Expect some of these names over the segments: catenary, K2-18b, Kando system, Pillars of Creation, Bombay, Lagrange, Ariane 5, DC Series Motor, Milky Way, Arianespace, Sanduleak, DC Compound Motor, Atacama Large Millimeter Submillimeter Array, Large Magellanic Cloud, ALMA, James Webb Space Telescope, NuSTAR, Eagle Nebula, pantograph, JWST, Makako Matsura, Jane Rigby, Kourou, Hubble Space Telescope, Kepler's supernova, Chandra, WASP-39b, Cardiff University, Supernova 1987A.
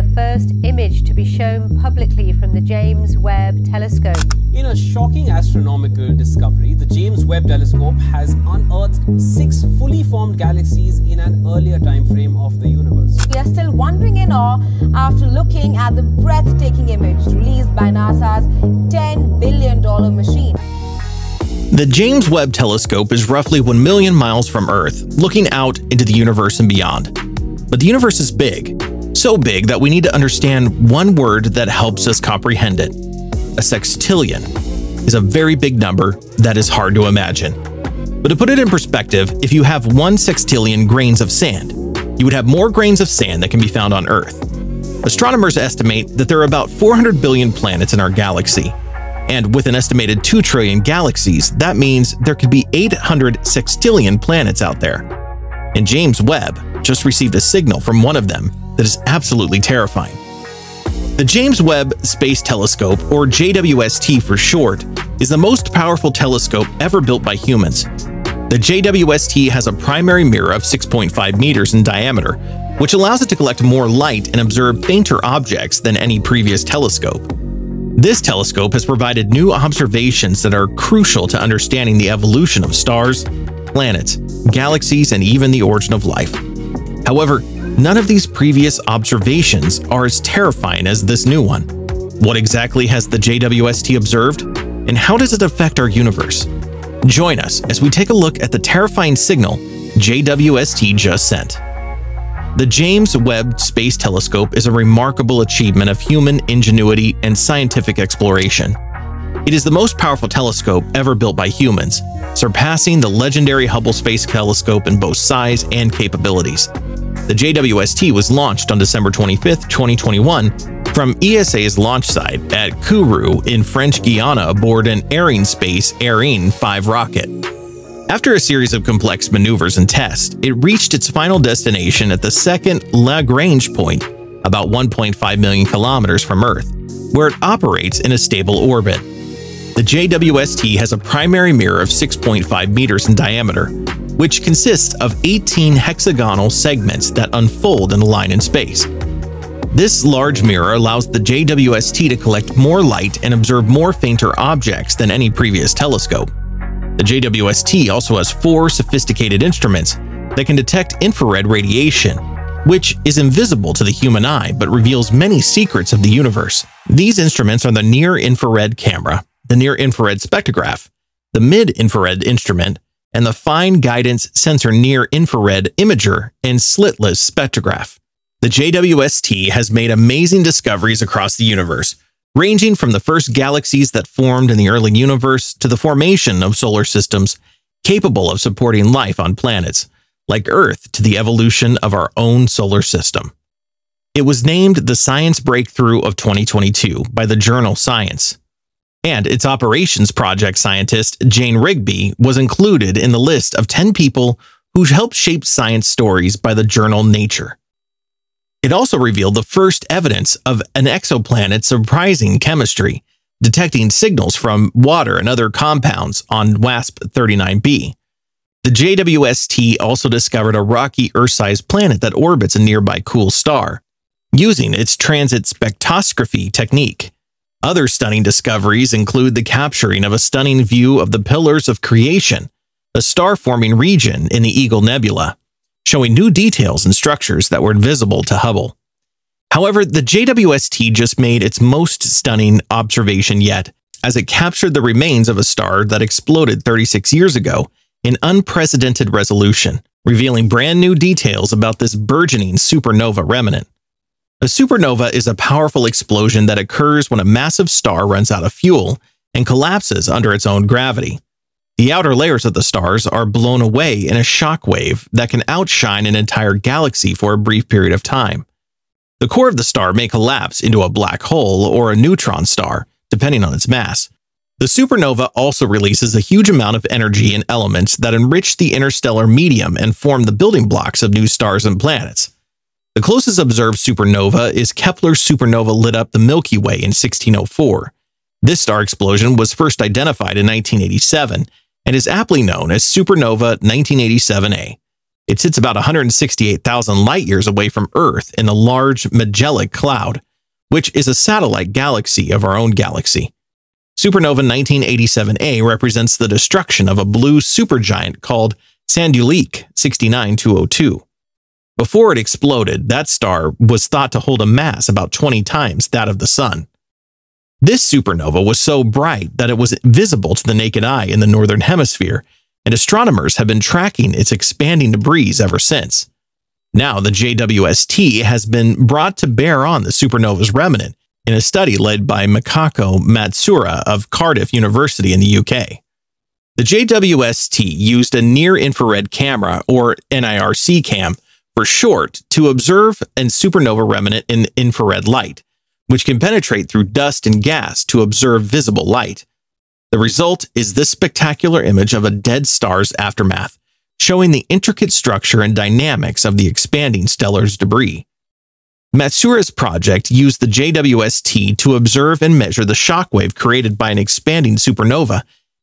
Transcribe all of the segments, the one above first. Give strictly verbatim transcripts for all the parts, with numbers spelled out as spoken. the first image to be shown publicly from the James Webb Telescope. In a shocking astronomical discovery, the James Webb Telescope has unearthed six fully formed galaxies in an earlier time frame of the universe. We are still wondering in awe after looking at the breathtaking image released by NASA's ten billion dollar machine. The James Webb Telescope is roughly one million miles from Earth, looking out into the universe and beyond. But the universe is big, so big that we need to understand one word that helps us comprehend it. A sextillion is a very big number that is hard to imagine. But to put it in perspective, if you have one sextillion grains of sand, you would have more grains of sand that can be found on Earth. Astronomers estimate that there are about four hundred billion planets in our galaxy. And with an estimated two trillion galaxies, that means there could be eight hundred sextillion planets out there. And James Webb just received a signal from one of them that is absolutely terrifying. The James Webb Space Telescope, or J W S T for short, is the most powerful telescope ever built by humans. The J W S T has a primary mirror of six point five meters in diameter, which allows it to collect more light and observe fainter objects than any previous telescope. This telescope has provided new observations that are crucial to understanding the evolution of stars, planets, galaxies, and even the origin of life. However, none of these previous observations are as terrifying as this new one. What exactly has the J W S T observed, and how does it affect our universe? Join us as we take a look at the terrifying signal J W S T just sent. The James Webb Space Telescope is a remarkable achievement of human ingenuity and scientific exploration. It is the most powerful telescope ever built by humans, surpassing the legendary Hubble Space Telescope in both size and capabilities. The J W S T was launched on December twenty-fifth, twenty twenty-one, from E S A's launch site at Kourou in French Guiana aboard an Arianespace Ariane five rocket. After a series of complex maneuvers and tests, it reached its final destination at the second Lagrange point, about one point five million kilometers from Earth, where it operates in a stable orbit. The J W S T has a primary mirror of six point five meters in diameter, which consists of eighteen hexagonal segments that unfold and align in space. This large mirror allows the J W S T to collect more light and observe more fainter objects than any previous telescope. The J W S T also has four sophisticated instruments that can detect infrared radiation, which is invisible to the human eye but reveals many secrets of the universe. These instruments are the near-infrared camera, the near-infrared spectrograph, the mid-infrared instrument, and the fine guidance sensor near-infrared imager and slitless spectrograph. The J W S T has made amazing discoveries across the universe, ranging from the first galaxies that formed in the early universe to the formation of solar systems capable of supporting life on planets, like Earth, to the evolution of our own solar system. It was named the Science Breakthrough of twenty twenty-two by the journal Science, and its operations project scientist Jane Rigby was included in the list of ten people who helped shape science stories by the journal Nature. It also revealed the first evidence of an exoplanet's surprising chemistry, detecting signals from water and other compounds on WASP thirty-nine b. The J W S T also discovered a rocky Earth-sized planet that orbits a nearby cool star, using its transit spectroscopy technique. Other stunning discoveries include the capturing of a stunning view of the Pillars of Creation, a star-forming region in the Eagle Nebula, showing new details and structures that were invisible to Hubble. However, the J W S T just made its most stunning observation yet, as it captured the remains of a star that exploded thirty-six years ago in unprecedented resolution, revealing brand new details about this burgeoning supernova remnant. A supernova is a powerful explosion that occurs when a massive star runs out of fuel and collapses under its own gravity. The outer layers of the stars are blown away in a shockwave that can outshine an entire galaxy for a brief period of time. The core of the star may collapse into a black hole or a neutron star, depending on its mass. The supernova also releases a huge amount of energy and elements that enrich the interstellar medium and form the building blocks of new stars and planets. The closest observed supernova is Kepler's supernova lit up the Milky Way in sixteen oh four. This star explosion was first identified in nineteen eighty-seven, and is aptly known as Supernova nineteen eighty-seven A. It sits about one hundred sixty-eight thousand light-years away from Earth in the Large Magellanic Cloud, which is a satellite galaxy of our own galaxy. Supernova nineteen eighty-seven A represents the destruction of a blue supergiant called Sanduleak six nine two zero two. Before it exploded, that star was thought to hold a mass about twenty times that of the Sun. This supernova was so bright that it was visible to the naked eye in the Northern Hemisphere, and astronomers have been tracking its expanding debris ever since. Now, the J W S T has been brought to bear on the supernova's remnant in a study led by Makako Matsura of Cardiff University in the U K. The J W S T used a near-infrared camera, or NIRC cam for short, to observe a supernova remnant in infrared light, which can penetrate through dust and gas to observe visible light. The result is this spectacular image of a dead star's aftermath, showing the intricate structure and dynamics of the expanding stellar's debris. Matsura's project used the J W S T to observe and measure the shockwave created by an expanding supernova,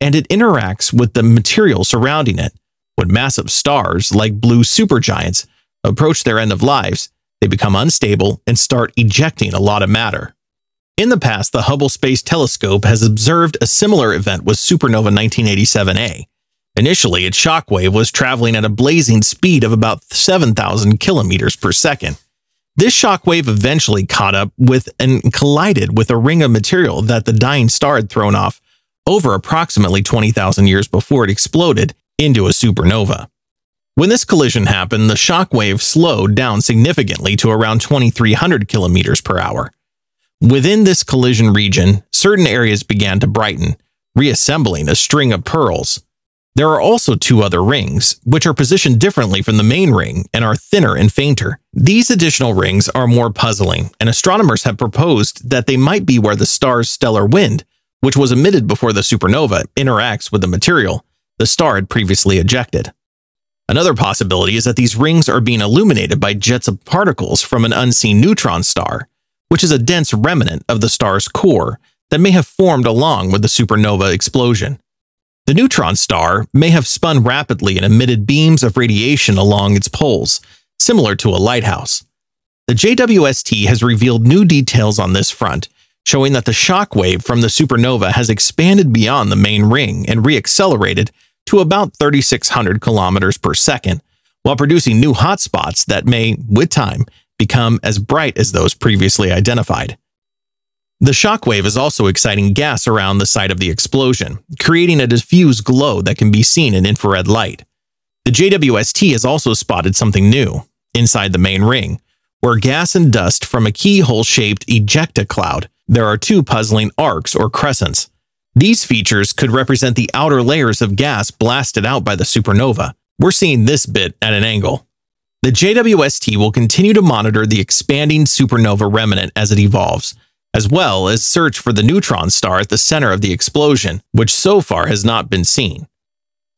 and it interacts with the material surrounding it. When massive stars, like blue supergiants, approach their end of lives, they become unstable and start ejecting a lot of matter. In the past, the Hubble Space Telescope has observed a similar event with supernova nineteen eighty-seven A. Initially, its shockwave was traveling at a blazing speed of about seven thousand kilometers per second. This shockwave eventually caught up with and collided with a ring of material that the dying star had thrown off over approximately twenty thousand years before it exploded into a supernova. When this collision happened, the shockwave slowed down significantly to around twenty-three hundred kilometers per hour. Within this collision region, certain areas began to brighten, reassembling a string of pearls. There are also two other rings, which are positioned differently from the main ring and are thinner and fainter. These additional rings are more puzzling, and astronomers have proposed that they might be where the star's stellar wind, which was emitted before the supernova, interacts with the material the star had previously ejected. Another possibility is that these rings are being illuminated by jets of particles from an unseen neutron star, which is a dense remnant of the star's core that may have formed along with the supernova explosion. The neutron star may have spun rapidly and emitted beams of radiation along its poles, similar to a lighthouse. The J W S T has revealed new details on this front, showing that the shockwave from the supernova has expanded beyond the main ring and reaccelerated to about thirty-six hundred kilometers per second, while producing new hotspots that may, with time, become as bright as those previously identified. The shockwave is also exciting gas around the site of the explosion, creating a diffuse glow that can be seen in infrared light. The J W S T has also spotted something new inside the main ring, where gas and dust from a keyhole-shaped ejecta cloud. There are two puzzling arcs or crescents. These features could represent the outer layers of gas blasted out by the supernova. We're seeing this bit at an angle. The J W S T will continue to monitor the expanding supernova remnant as it evolves, as well as search for the neutron star at the center of the explosion, which so far has not been seen.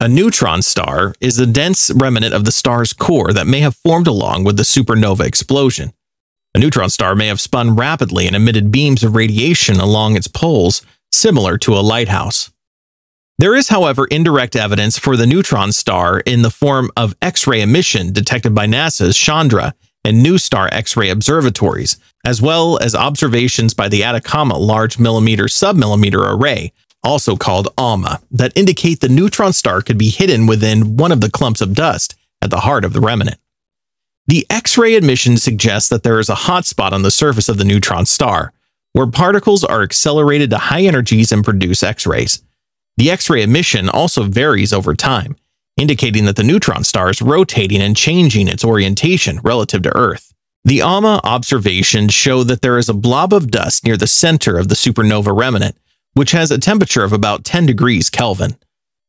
A neutron star is a dense remnant of the star's core that may have formed along with the supernova explosion. A neutron star may have spun rapidly and emitted beams of radiation along its poles, similar to a lighthouse. There is, however, indirect evidence for the neutron star in the form of X-ray emission detected by NASA's Chandra and NuSTAR X-ray observatories, as well as observations by the Atacama Large Millimeter Submillimeter Array, also called ALMA, that indicate the neutron star could be hidden within one of the clumps of dust at the heart of the remnant. The X-ray emission suggests that there is a hotspot on the surface of the neutron star, where particles are accelerated to high energies and produce X-rays. The X-ray emission also varies over time, indicating that the neutron star is rotating and changing its orientation relative to Earth. The ALMA observations show that there is a blob of dust near the center of the supernova remnant, which has a temperature of about ten degrees Kelvin.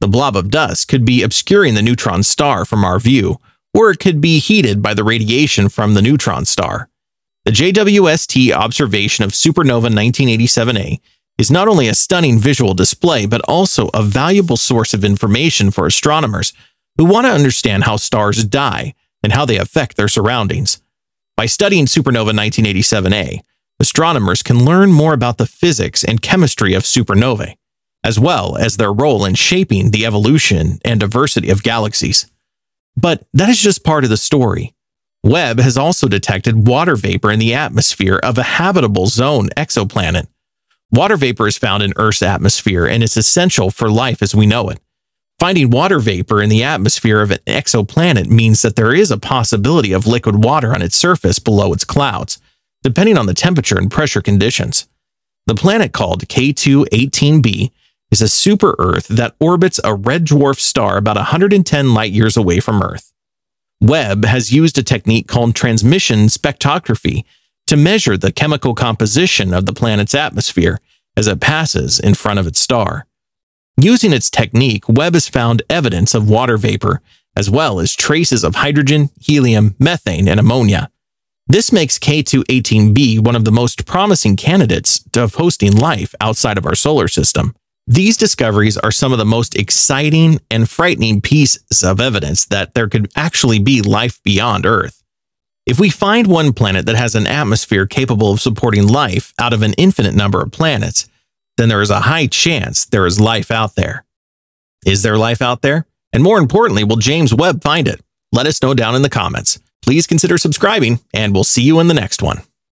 The blob of dust could be obscuring the neutron star from our view, or it could be heated by the radiation from the neutron star. The J W S T observation of supernova nineteen eighty-seven A is not only a stunning visual display, but also a valuable source of information for astronomers who want to understand how stars die and how they affect their surroundings. By studying supernova nineteen eighty-seven A, astronomers can learn more about the physics and chemistry of supernovae, as well as their role in shaping the evolution and diversity of galaxies. But that is just part of the story. Webb has also detected water vapor in the atmosphere of a habitable zone exoplanet. Water vapor is found in Earth's atmosphere and is essential for life as we know it. Finding water vapor in the atmosphere of an exoplanet means that there is a possibility of liquid water on its surface below its clouds, depending on the temperature and pressure conditions. The planet called K two eighteen b is a super-Earth that orbits a red dwarf star about one hundred ten light-years away from Earth. Webb has used a technique called transmission spectroscopy to measure the chemical composition of the planet's atmosphere as it passes in front of its star. Using its technique, Webb has found evidence of water vapor, as well as traces of hydrogen, helium, methane, and ammonia. This makes K two eighteen b one of the most promising candidates of hosting life outside of our solar system. These discoveries are some of the most exciting and frightening pieces of evidence that there could actually be life beyond Earth. If we find one planet that has an atmosphere capable of supporting life out of an infinite number of planets, then there is a high chance there is life out there. Is there life out there? And more importantly, will James Webb find it? Let us know down in the comments. Please consider subscribing, and we'll see you in the next one.